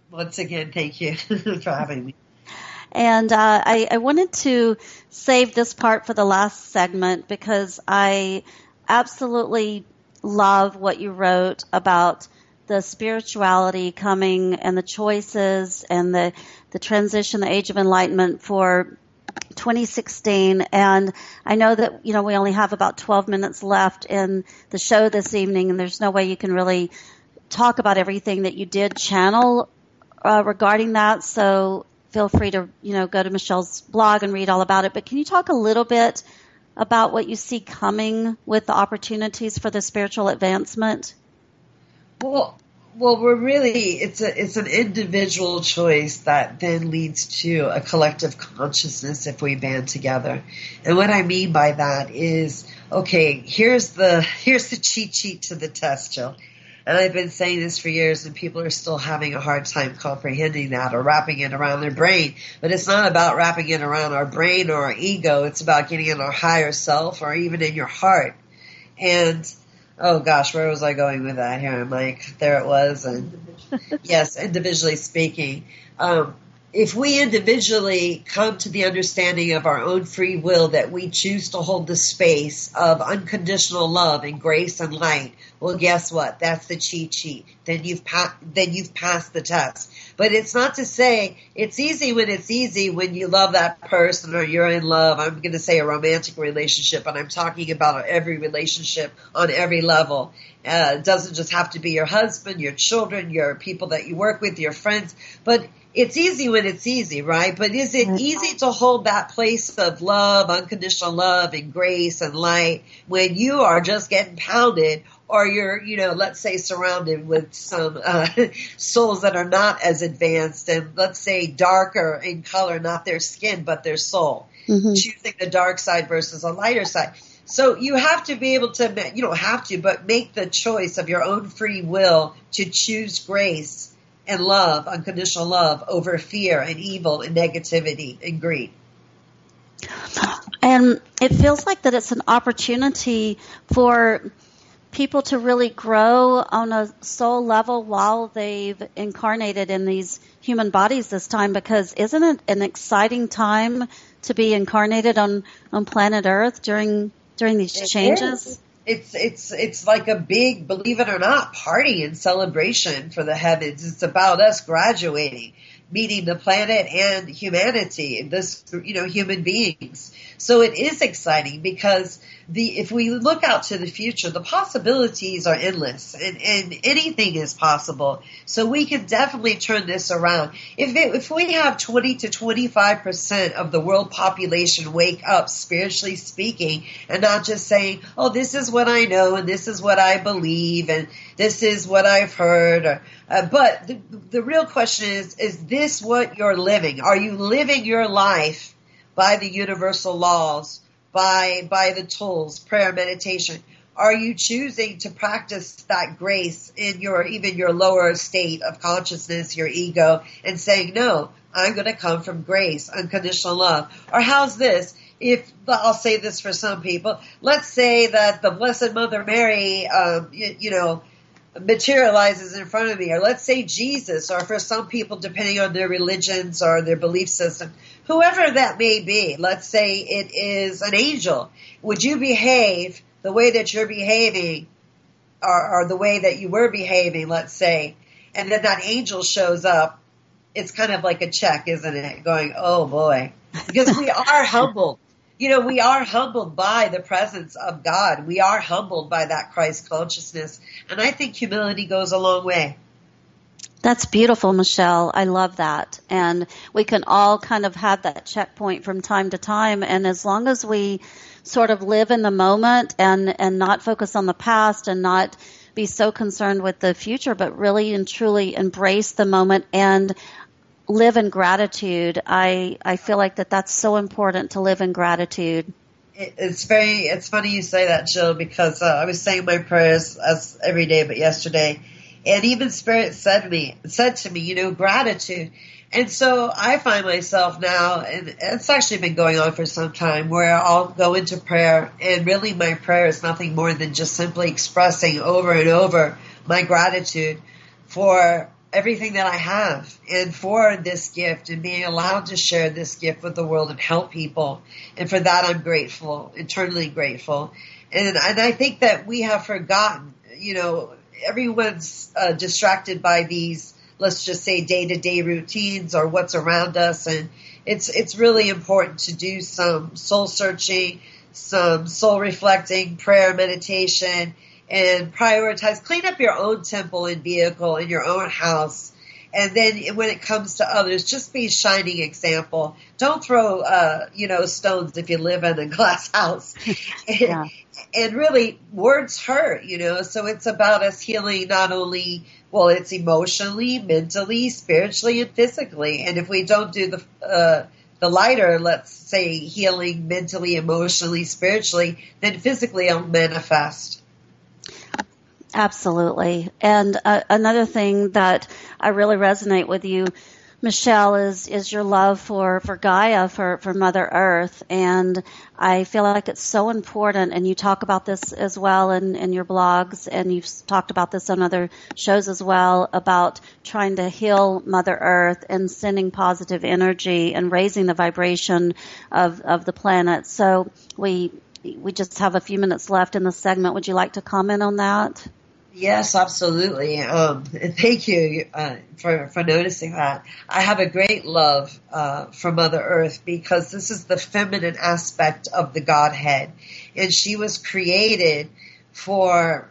Once again, thank you for having me. And uh, I, I wanted to save this part for the last segment because I absolutely love what you wrote about the spirituality coming and the choices and the, the transition, the Age of Enlightenment for twenty sixteen. And I know that, you know, we only have about twelve minutes left in the show this evening, and there's no way you can really talk about everything that you did channel uh, regarding that. So feel free to, you know, go to Michelle's blog and read all about it. But can you talk a little bit about what you see coming with the opportunities for the spiritual advancement? Well, well, we're really, it's a, it's an individual choice that then leads to a collective consciousness if we band together. And what I mean by that is, okay, here's the, here's the cheat sheet to the test, Jill. And I've been saying this for years, and people are still having a hard time comprehending that or wrapping it around their brain. But it's not about wrapping it around our brain or our ego. It's about getting in our higher self or even in your heart. And, oh, gosh, where was I going with that here? I'm like, there it was. And yes, individually speaking. Um, if we individually come to the understanding of our own free will that we choose to hold the space of unconditional love and grace and light, well, guess what? That's the cheat sheet. Then you've pa- then you've passed the test. But it's not to say it's easy when it's easy when you love that person or you're in love. I'm going to say a romantic relationship, and I'm talking about every relationship on every level. Uh, it doesn't just have to be your husband, your children, your people that you work with, your friends. But it's easy when it's easy, right? But is it easy to hold that place of love, unconditional love and grace and light when you are just getting pounded? Or you're, you know, let's say surrounded with some uh, souls that are not as advanced and let's say darker in color, not their skin, but their soul, mm-hmm. choosing the dark side versus a lighter side. So you have to be able to, you don't have to, but make the choice of your own free will to choose grace and love, unconditional love over fear and evil and negativity and greed. And it feels like that it's an opportunity for people to really grow on a soul level while they've incarnated in these human bodies this time, because isn't it an exciting time to be incarnated on, on planet Earth during during these it changes? Is. It's it's it's like a big, believe it or not, party and celebration for the heavens. It's about us graduating, meeting the planet and humanity, this, you know, human beings. So it is exciting because the if we look out to the future, the possibilities are endless, and, and anything is possible. So we can definitely turn this around. If it, if we have twenty to twenty-five percent of the world population wake up, spiritually speaking, and not just saying, oh, this is what I know, and this is what I believe, and this is what I've heard. Or, uh, but the, the real question is, is this what you're living? Are you living your life by the universal laws, by by the tools, prayer, meditation? Are you choosing to practice that grace in your even your lower state of consciousness, your ego, and saying, no, I'm going to come from grace, unconditional love? Or how's this? If I'll say this for some people, let's say that the Blessed Mother Mary, um, you, you know, materializes in front of me, or let's say Jesus, or for some people, depending on their religions or their belief system, whoever that may be, let's say it is an angel. Would you behave the way that you're behaving, or, or the way that you were behaving, let's say, and then that angel shows up? It's kind of like a check, isn't it? Going, oh boy, because we are humbled. You know, we are humbled by the presence of God. We are humbled by that Christ consciousness. And I think humility goes a long way. That's beautiful, Michelle. I love that. And we can all kind of have that checkpoint from time to time. And as long as we sort of live in the moment and, and not focus on the past and not be so concerned with the future, but really and truly embrace the moment and live in gratitude. I, I feel like that that's so important, to live in gratitude. It, it's very, it's funny you say that, Jill, because uh, I was saying my prayers as every day, but yesterday, And even Spirit said to me, said to me, you know, gratitude. And so I find myself now, and it's actually been going on for some time, where I'll go into prayer, and really my prayer is nothing more than just simply expressing over and over my gratitude for everything that I have and for this gift and being allowed to share this gift with the world and help people. And for that, I'm grateful, eternally grateful. And, and I think that we have forgotten, you know, everyone's uh, distracted by these, let's just say, day-to-day routines or what's around us. And it's it's really important to do some soul searching, some soul reflecting, prayer, meditation, and prioritize. Clean up your own temple and vehicle in your own house. And then when it comes to others, just be a shining example. Don't throw, uh, you know, stones if you live in a glass house. Yeah. and, and really, words hurt, you know. So it's about us healing not only, well, it's emotionally, mentally, spiritually, and physically. And if we don't do the uh, the lighter, let's say, healing mentally, emotionally, spiritually, then physically it'll manifest. Absolutely. And uh, another thing that I really resonate with you, Michelle, is is your love for, for Gaia, for, for Mother Earth. And I feel like it's so important, and you talk about this as well in, in your blogs, and you've talked about this on other shows as well, about trying to heal Mother Earth and sending positive energy and raising the vibration of, of the planet. So we we just have a few minutes left in the segment. Would you like to comment on that? Yes, absolutely. Um, thank you uh, for, for noticing that. I have a great love uh, for Mother Earth because this is the feminine aspect of the Godhead. And she was created for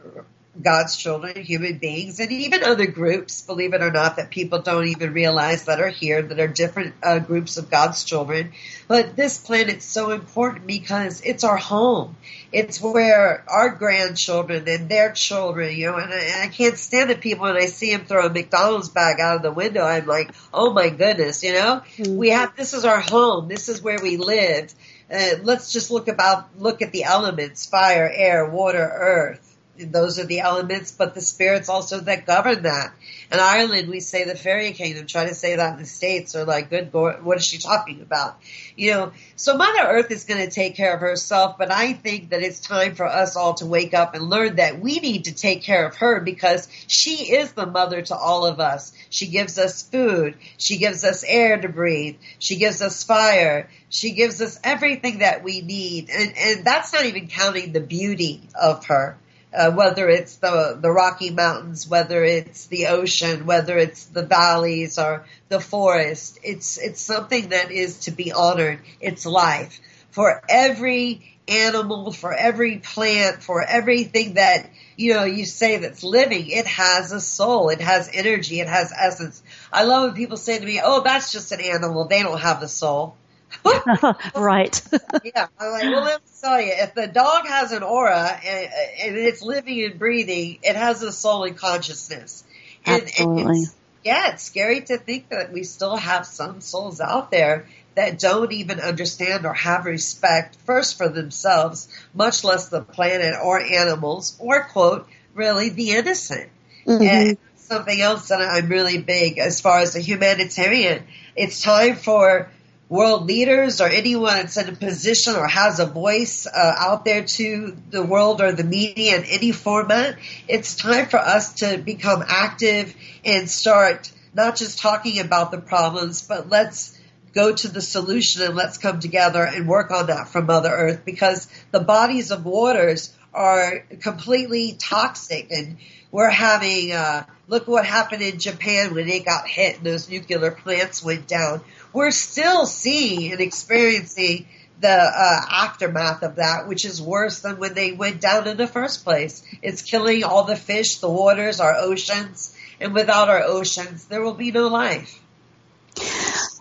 God's children, human beings, and even other groups, believe it or not, that people don't even realize that are here, that are different uh, groups of God's children. But this planet's so important because it's our home. It's where our grandchildren and their children, you know, and I, and I can't stand the people when I see them throw a McDonald's bag out of the window. I'm like, oh my goodness, you know, we have, this is our home. This is where we live. Uh, let's just look about, look at the elements, fire, air, water, earth. Those are the elements, but the spirits also that govern that. In Ireland, we say the fairy kingdom. Try to say that in the States, or like, good boy, what is she talking about? You know, so Mother Earth is going to take care of herself, but I think that it's time for us all to wake up and learn that we need to take care of her because she is the mother to all of us. She gives us food. She gives us air to breathe. She gives us fire. She gives us everything that we need. And, and that's not even counting the beauty of her. Uh, whether it's the the Rocky Mountains, whether it's the ocean, whether it's the valleys or the forest, it's it's something that is to be honored. It's life. For every animal, for every plant, for everything that, you know, you say that's living, it has a soul, it has energy, it has essence. I love when people say to me, oh, that's just an animal, they don't have a soul. Right. Yeah. I'm like, well, let me tell you, if the dog has an aura and, and it's living and breathing, it has a soul and consciousness. And, Absolutely. And it's, yeah, it's scary to think that we still have some souls out there that don't even understand or have respect first for themselves, much less the planet or animals or, quote, really the innocent. Mm-hmm. And something else that I'm really big as far as a humanitarian, it's time for world leaders or anyone that's in a position or has a voice uh, out there to the world or the media in any format, it's time for us to become active and start not just talking about the problems, but let's go to the solution and let's come together and work on that from Mother Earth because the bodies of waters are completely toxic and we're having, uh, look what happened in Japan when it got hit and those nuclear plants went down. We're still seeing and experiencing the uh, aftermath of that, which is worse than when they went down in the first place. It's killing all the fish, the waters, our oceans, and without our oceans, there will be no life.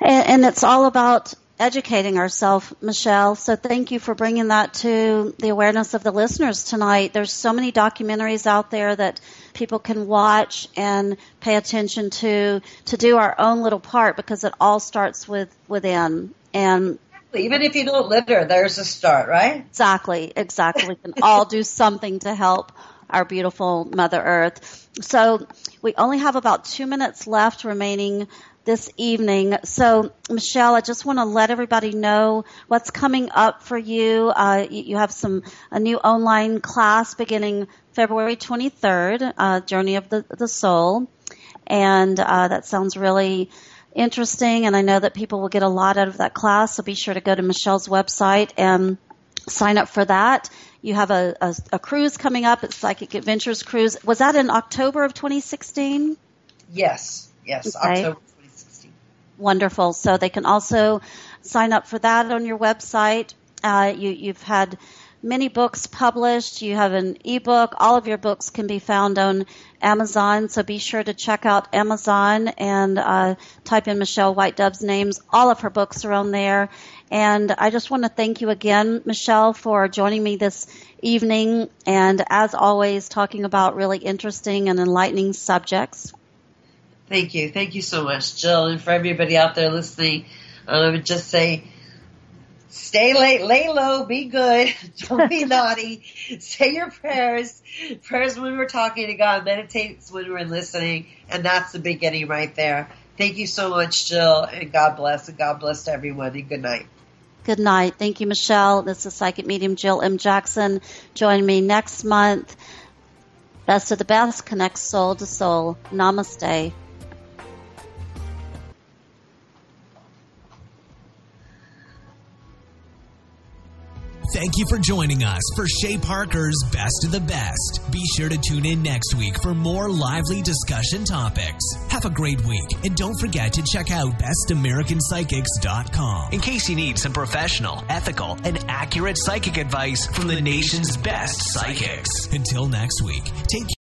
And, and it's all about educating ourselves, Michelle. So thank you for bringing that to the awareness of the listeners tonight. There's so many documentaries out there that people can watch and pay attention to, to do our own little part because it all starts with within. And even if you don't litter, there's a start, right? Exactly, exactly. We can all do something to help our beautiful Mother Earth. So we only have about two minutes left remaining this evening. So, Michelle, I just want to let everybody know what's coming up for you. Uh, you, you have some a new online class beginning February twenty-third, uh, Journey of the, the Soul. And uh, that sounds really interesting, and I know that people will get a lot out of that class, so be sure to go to Michelle's website and sign up for that. You have a, a, a cruise coming up. It's Psychic Adventures Cruise. Was that in October of twenty sixteen? Yes, yes, okay. October twenty sixteen. Wonderful. So they can also sign up for that on your website. Uh, you, you've had many books published. You have an ebook. All of your books can be found on Amazon, so be sure to check out Amazon and uh, type in Michelle Whitedove's names. All of her books are on there. And I just want to thank you again, Michelle, for joining me this evening and, as always, talking about really interesting and enlightening subjects. Thank you. Thank you so much, Jill. And for everybody out there listening, I would just say, stay late, lay low, be good, don't be naughty, say your prayers, prayers when we're talking to God, meditates when we're listening, and that's the beginning right there. Thank you so much, Jill, and God bless, and God bless everyone, and good night. Good night. Thank you, Michelle. This is Psychic Medium Jill M. Jackson. Join me next month. Best of the Best connects soul to soul. Namaste. Thank you for joining us for Shay Parker's Best of the Best. Be sure to tune in next week for more lively discussion topics. Have a great week, and don't forget to check out best american psychics dot com in case you need some professional, ethical, and accurate psychic advice from the nation's best psychics. Until next week, take care.